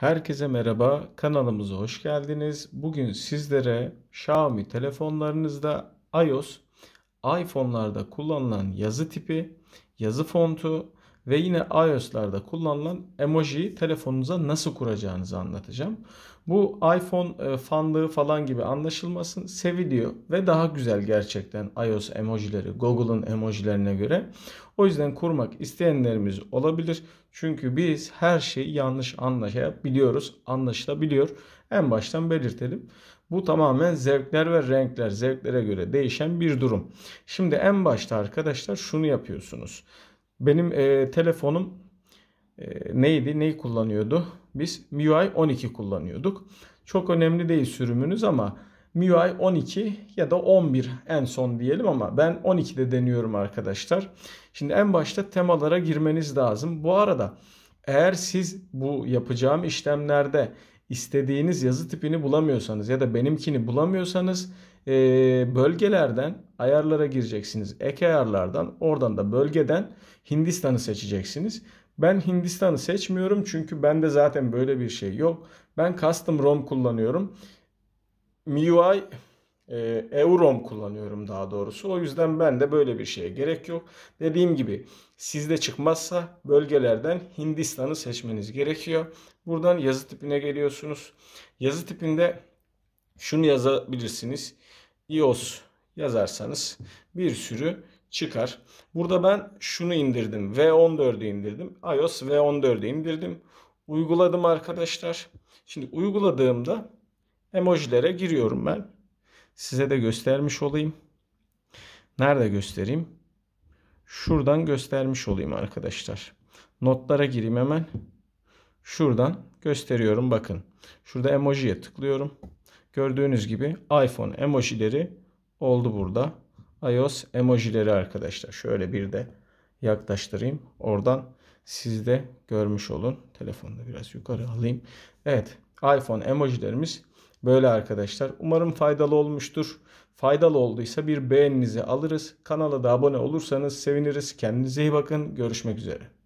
Herkese merhaba, kanalımıza hoş geldiniz. Bugün sizlere Xiaomi telefonlarınızda iOS, iPhone'larda kullanılan yazı tipi, yazı fontu ve yine iOS'larda kullanılan emojiyi telefonunuza nasıl kuracağınızı anlatacağım. Bu iPhone fanlığı falan gibi anlaşılmasın, seviliyor ve daha güzel gerçekten iOS emojileri Google'ın emojilerine göre. O yüzden kurmak isteyenlerimiz olabilir. Çünkü biz her şeyi yanlış anlaşabiliyoruz, anlaşılabiliyor. En baştan belirtelim. Bu tamamen zevkler ve renkler, zevklere göre değişen bir durum. Şimdi en başta arkadaşlar şunu yapıyorsunuz. Benim telefonum neyi kullanıyordu? Biz MIUI 12 kullanıyorduk. Çok önemli değil sürümünüz ama MIUI 12 ya da 11 en son diyelim ama ben 12'de deniyorum arkadaşlar. Şimdi en başta temalara girmeniz lazım. Bu arada eğer siz bu yapacağım işlemlerde istediğiniz yazı tipini bulamıyorsanız ya da benimkini bulamıyorsanız bölgelerden ayarlara gireceksiniz. Ek ayarlardan, oradan da bölgeden Hindistan'ı seçeceksiniz. Ben Hindistan'ı seçmiyorum çünkü bende zaten böyle bir şey yok. Ben Custom ROM kullanıyorum. MIUI Evrom kullanıyorum daha doğrusu. O yüzden bende böyle bir şeye gerek yok. Dediğim gibi sizde çıkmazsa bölgelerden Hindistan'ı seçmeniz gerekiyor. Buradan yazı tipine geliyorsunuz. Yazı tipinde şunu yazabilirsiniz. iOS yazarsanız bir sürü çıkar. Burada ben şunu indirdim. V14'ü indirdim. iOS V14'ü indirdim. Uyguladım arkadaşlar. Şimdi uyguladığımda emojilere giriyorum ben. Size de göstermiş olayım. Nerede göstereyim? Şuradan göstermiş olayım arkadaşlar. Notlara gireyim hemen. Şuradan gösteriyorum bakın. Şurada emojiye tıklıyorum. Gördüğünüz gibi iPhone emojileri oldu burada. iOS emojileri arkadaşlar. Şöyle bir de yaklaştırayım. Oradan siz de görmüş olun. Telefonu da biraz yukarı alayım. Evet, iPhone emojilerimiz böyle arkadaşlar. Umarım faydalı olmuştur. Faydalı olduysa bir beğeninizi alırız. Kanala da abone olursanız seviniriz. Kendinize iyi bakın. Görüşmek üzere.